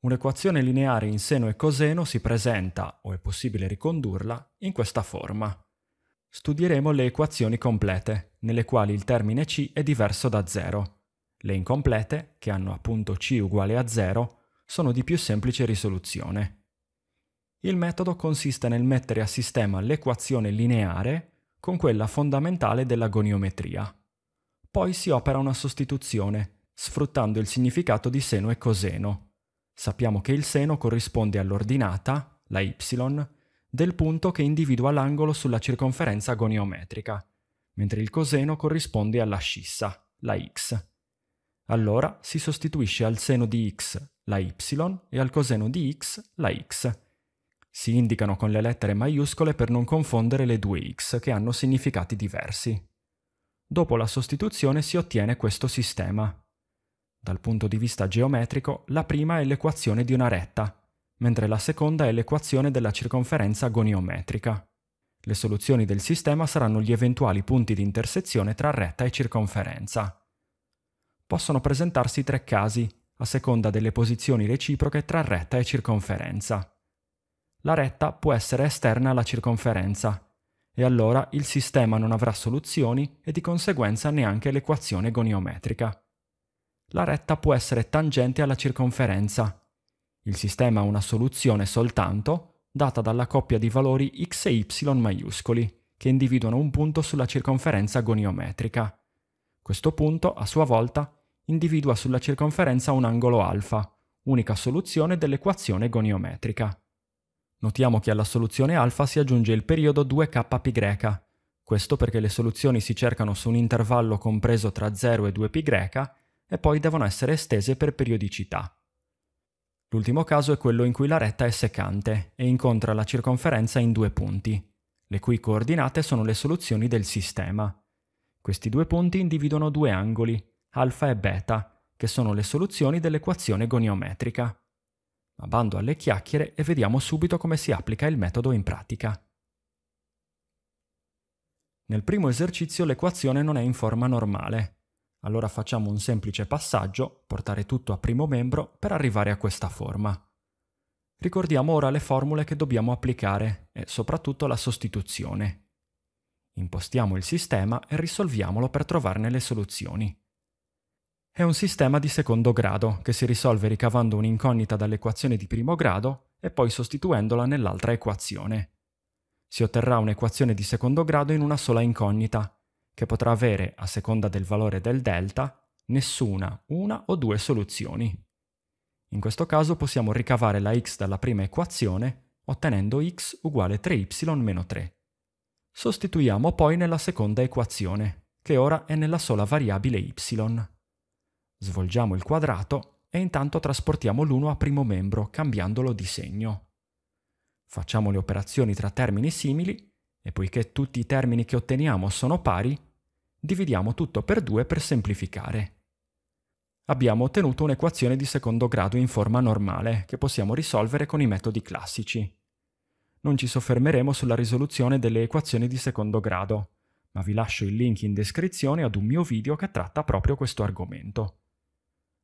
Un'equazione lineare in seno e coseno si presenta, o è possibile ricondurla, in questa forma. Studieremo le equazioni complete, nelle quali il termine c è diverso da 0. Le incomplete, che hanno appunto c uguale a 0, sono di più semplice risoluzione. Il metodo consiste nel mettere a sistema l'equazione lineare con quella fondamentale della goniometria. Poi si opera una sostituzione, sfruttando il significato di seno e coseno. Sappiamo che il seno corrisponde all'ordinata, la y, del punto che individua l'angolo sulla circonferenza goniometrica, mentre il coseno corrisponde alla scissa, la x. Allora si sostituisce al seno di x la y e al coseno di x la x. Si indicano con le lettere maiuscole per non confondere le due x che hanno significati diversi. Dopo la sostituzione si ottiene questo sistema. Dal punto di vista geometrico, la prima è l'equazione di una retta, mentre la seconda è l'equazione della circonferenza goniometrica. Le soluzioni del sistema saranno gli eventuali punti di intersezione tra retta e circonferenza. Possono presentarsi tre casi, a seconda delle posizioni reciproche tra retta e circonferenza. La retta può essere esterna alla circonferenza, e allora il sistema non avrà soluzioni e di conseguenza neanche l'equazione goniometrica. La retta può essere tangente alla circonferenza. Il sistema ha una soluzione soltanto, data dalla coppia di valori x e y maiuscoli, che individuano un punto sulla circonferenza goniometrica. Questo punto, a sua volta, individua sulla circonferenza un angolo alfa, unica soluzione dell'equazione goniometrica. Notiamo che alla soluzione alfa si aggiunge il periodo 2kπ, questo perché le soluzioni si cercano su un intervallo compreso tra 0 e 2π e poi devono essere estese per periodicità. L'ultimo caso è quello in cui la retta è secante e incontra la circonferenza in due punti, le cui coordinate sono le soluzioni del sistema. Questi due punti individuano due angoli, alfa e beta, che sono le soluzioni dell'equazione goniometrica. Ma bando alle chiacchiere e vediamo subito come si applica il metodo in pratica. Nel primo esercizio l'equazione non è in forma normale. Allora facciamo un semplice passaggio, portare tutto a primo membro per arrivare a questa forma. Ricordiamo ora le formule che dobbiamo applicare e soprattutto la sostituzione. Impostiamo il sistema e risolviamolo per trovarne le soluzioni. È un sistema di secondo grado, che si risolve ricavando un'incognita dall'equazione di primo grado e poi sostituendola nell'altra equazione. Si otterrà un'equazione di secondo grado in una sola incognita, che potrà avere, a seconda del valore del delta, nessuna, una o due soluzioni. In questo caso possiamo ricavare la x dalla prima equazione, ottenendo x uguale 3y meno 3. Sostituiamo poi nella seconda equazione, che ora è nella sola variabile y. Svolgiamo il quadrato e intanto trasportiamo l'1 a primo membro, cambiandolo di segno. Facciamo le operazioni tra termini simili, e poiché tutti i termini che otteniamo sono pari, dividiamo tutto per 2 per semplificare. Abbiamo ottenuto un'equazione di secondo grado in forma normale, che possiamo risolvere con i metodi classici. Non ci soffermeremo sulla risoluzione delle equazioni di secondo grado, ma vi lascio il link in descrizione ad un mio video che tratta proprio questo argomento.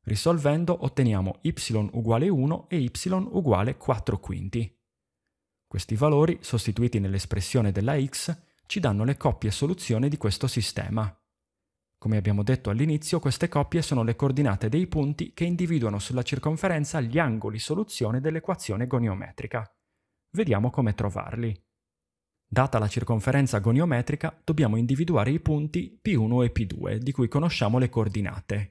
Risolvendo otteniamo y uguale 1 e y uguale 4 quinti. Questi valori, sostituiti nell'espressione della x, ci danno le coppie soluzione di questo sistema. Come abbiamo detto all'inizio, queste coppie sono le coordinate dei punti che individuano sulla circonferenza gli angoli soluzione dell'equazione goniometrica. Vediamo come trovarli. Data la circonferenza goniometrica, dobbiamo individuare i punti P1 e P2, di cui conosciamo le coordinate.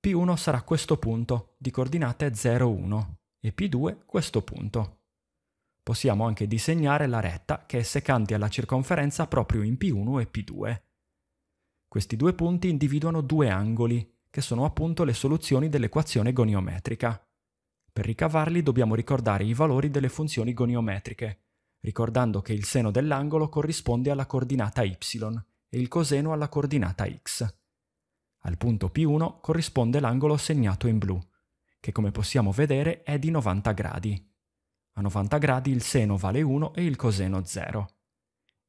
P1 sarà questo punto, di coordinate 0, 1, e P2 questo punto. Possiamo anche disegnare la retta che è secante alla circonferenza proprio in P1 e P2. Questi due punti individuano due angoli, che sono appunto le soluzioni dell'equazione goniometrica. Per ricavarli dobbiamo ricordare i valori delle funzioni goniometriche, ricordando che il seno dell'angolo corrisponde alla coordinata y e il coseno alla coordinata x. Al punto P1 corrisponde l'angolo segnato in blu, che come possiamo vedere è di 90 gradi. A 90 gradi il seno vale 1 e il coseno 0.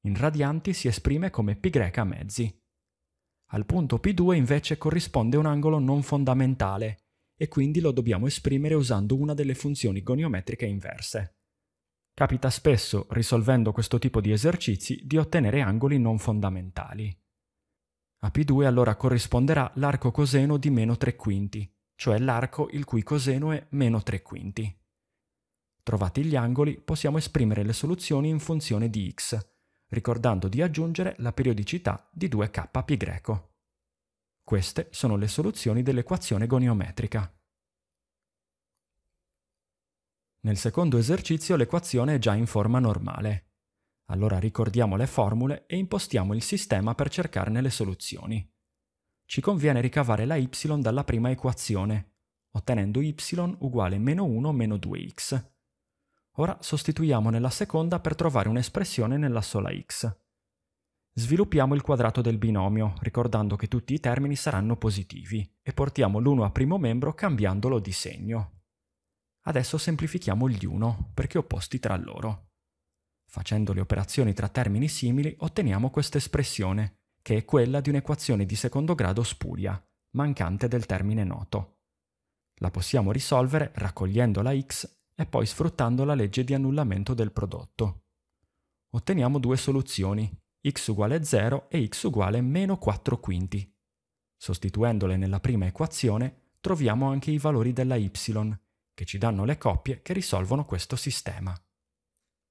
In radianti si esprime come π mezzi. Al punto P2 invece corrisponde un angolo non fondamentale, e quindi lo dobbiamo esprimere usando una delle funzioni goniometriche inverse. Capita spesso, risolvendo questo tipo di esercizi, di ottenere angoli non fondamentali. A P2 allora corrisponderà l'arco coseno di meno 3 quinti, cioè l'arco il cui coseno è meno 3 quinti. Trovati gli angoli, possiamo esprimere le soluzioni in funzione di x, ricordando di aggiungere la periodicità di 2kπ. Queste sono le soluzioni dell'equazione goniometrica. Nel secondo esercizio l'equazione è già in forma normale. Allora ricordiamo le formule e impostiamo il sistema per cercarne le soluzioni. Ci conviene ricavare la y dalla prima equazione, ottenendo y uguale meno 1 meno 2x. Ora sostituiamo nella seconda per trovare un'espressione nella sola x. Sviluppiamo il quadrato del binomio, ricordando che tutti i termini saranno positivi, e portiamo l'1 a primo membro cambiandolo di segno. Adesso semplifichiamo gli 1, perché opposti tra loro. Facendo le operazioni tra termini simili otteniamo questa espressione, che è quella di un'equazione di secondo grado spuria, mancante del termine noto. La possiamo risolvere raccogliendo la x e poi sfruttando la legge di annullamento del prodotto. Otteniamo due soluzioni, x uguale 0 e x uguale meno 4 quinti. Sostituendole nella prima equazione troviamo anche i valori della y, che ci danno le coppie che risolvono questo sistema.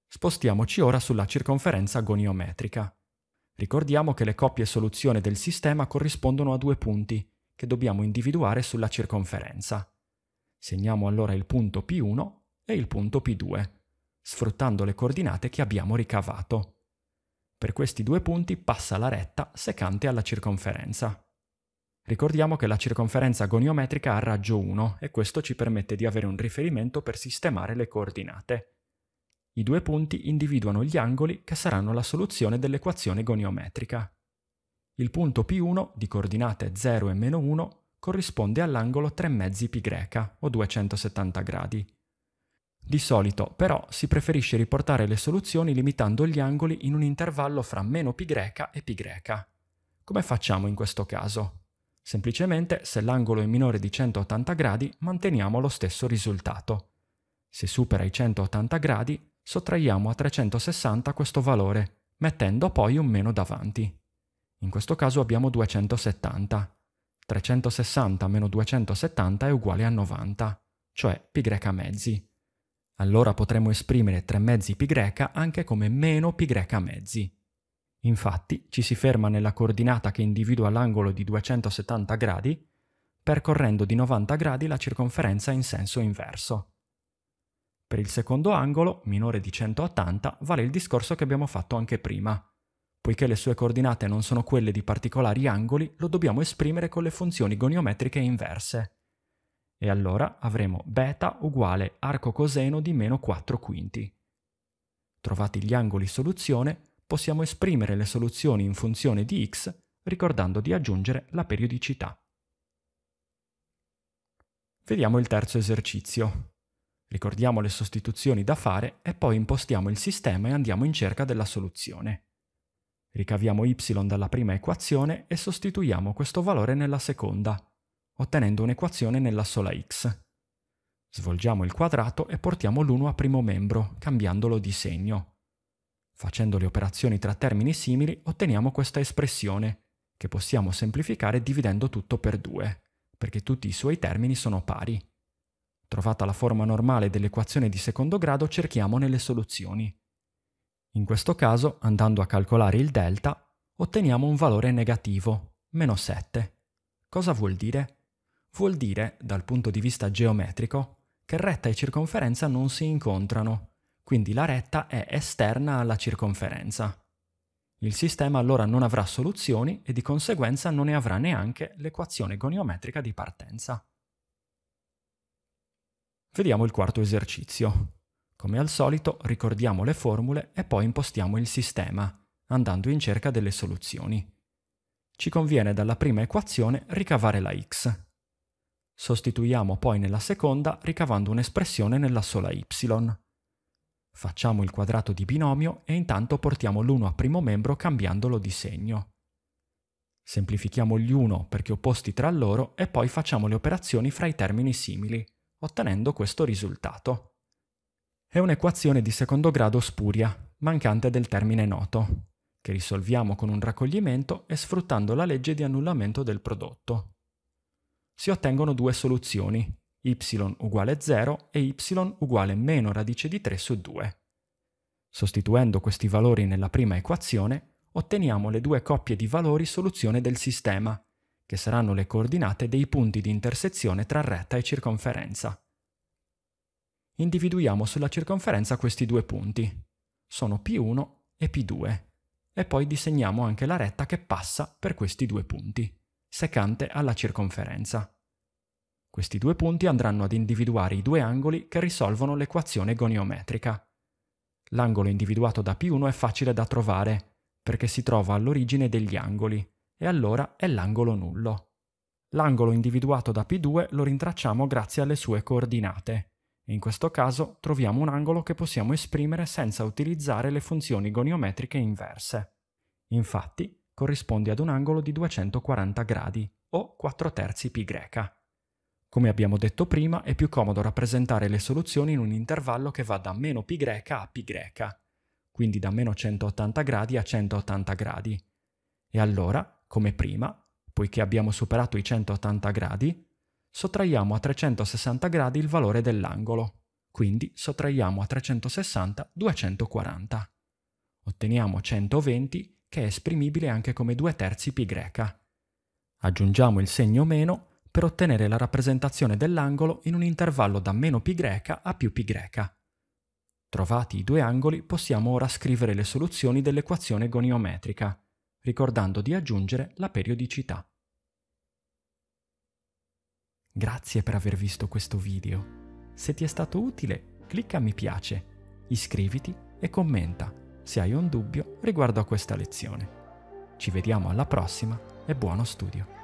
Spostiamoci ora sulla circonferenza goniometrica. Ricordiamo che le coppie soluzione del sistema corrispondono a due punti, che dobbiamo individuare sulla circonferenza. Segniamo allora il punto P1 e il punto P2, sfruttando le coordinate che abbiamo ricavato. Per questi due punti passa la retta secante alla circonferenza. Ricordiamo che la circonferenza goniometrica ha raggio 1 e questo ci permette di avere un riferimento per sistemare le coordinate. I due punti individuano gli angoli che saranno la soluzione dell'equazione goniometrica. Il punto P1, di coordinate 0 e meno 1, corrisponde all'angolo 3 mezzi π o 270 gradi. Di solito, però, si preferisce riportare le soluzioni limitando gli angoli in un intervallo fra meno π e π. Come facciamo in questo caso? Semplicemente, se l'angolo è minore di 180 gradi, manteniamo lo stesso risultato. Se supera i 180 gradi, sottraiamo a 360 questo valore, mettendo poi un meno davanti. In questo caso abbiamo 270. 360 meno 270 è uguale a 90, cioè π mezzi. Allora potremo esprimere 3 mezzi π anche come meno π mezzi. Infatti ci si ferma nella coordinata che individua l'angolo di 270 gradi, percorrendo di 90 gradi la circonferenza in senso inverso. Per il secondo angolo, minore di 180, vale il discorso che abbiamo fatto anche prima. Poiché le sue coordinate non sono quelle di particolari angoli, lo dobbiamo esprimere con le funzioni goniometriche inverse. E allora avremo beta uguale arco coseno di meno 4 quinti. Trovati gli angoli soluzione, possiamo esprimere le soluzioni in funzione di x, ricordando di aggiungere la periodicità. Vediamo il terzo esercizio. Ricordiamo le sostituzioni da fare e poi impostiamo il sistema e andiamo in cerca della soluzione. Ricaviamo y dalla prima equazione e sostituiamo questo valore nella seconda, ottenendo un'equazione nella sola x. Svolgiamo il quadrato e portiamo l'1 a primo membro, cambiandolo di segno. Facendo le operazioni tra termini simili otteniamo questa espressione, che possiamo semplificare dividendo tutto per 2, perché tutti i suoi termini sono pari. Trovata la forma normale dell'equazione di secondo grado, cerchiamone le soluzioni. In questo caso, andando a calcolare il delta, otteniamo un valore negativo, meno 7. Cosa vuol dire? Vuol dire, dal punto di vista geometrico, che retta e circonferenza non si incontrano, quindi la retta è esterna alla circonferenza. Il sistema allora non avrà soluzioni e di conseguenza non ne avrà neanche l'equazione goniometrica di partenza. Vediamo il quarto esercizio. Come al solito ricordiamo le formule e poi impostiamo il sistema, andando in cerca delle soluzioni. Ci conviene dalla prima equazione ricavare la x. Sostituiamo poi nella seconda ricavando un'espressione nella sola y. Facciamo il quadrato di binomio e intanto portiamo l'1 a primo membro cambiandolo di segno. Semplifichiamo gli 1 perché opposti tra loro e poi facciamo le operazioni fra i termini simili, ottenendo questo risultato. È un'equazione di secondo grado spuria, mancante del termine noto, che risolviamo con un raccoglimento e sfruttando la legge di annullamento del prodotto. Si ottengono due soluzioni, y uguale 0 e y uguale meno radice di 3 su 2. Sostituendo questi valori nella prima equazione, otteniamo le due coppie di valori soluzione del sistema, che saranno le coordinate dei punti di intersezione tra retta e circonferenza. Individuiamo sulla circonferenza questi due punti, sono P1 e P2, e poi disegniamo anche la retta che passa per questi due punti, secante alla circonferenza. Questi due punti andranno ad individuare i due angoli che risolvono l'equazione goniometrica. L'angolo individuato da P1 è facile da trovare, perché si trova all'origine degli angoli, e allora è l'angolo nullo. L'angolo individuato da P2 lo rintracciamo grazie alle sue coordinate. In questo caso troviamo un angolo che possiamo esprimere senza utilizzare le funzioni goniometriche inverse. Infatti, corrisponde ad un angolo di 240 gradi, o 4/3 pi greca. Come abbiamo detto prima, è più comodo rappresentare le soluzioni in un intervallo che va da meno pi greca a pi greca, quindi da meno 180 gradi a 180 gradi. E allora, come prima, poiché abbiamo superato i 180 gradi, sottraiamo a 360 gradi il valore dell'angolo, quindi sottraiamo a 360 240. Otteniamo 120, che è esprimibile anche come 2/3 pi greca. Aggiungiamo il segno meno, per ottenere la rappresentazione dell'angolo in un intervallo da meno pi greca a più pi greca. Trovati i due angoli, possiamo ora scrivere le soluzioni dell'equazione goniometrica, ricordando di aggiungere la periodicità. Grazie per aver visto questo video. Se ti è stato utile, clicca mi piace, iscriviti e commenta se hai un dubbio riguardo a questa lezione. Ci vediamo alla prossima e buono studio!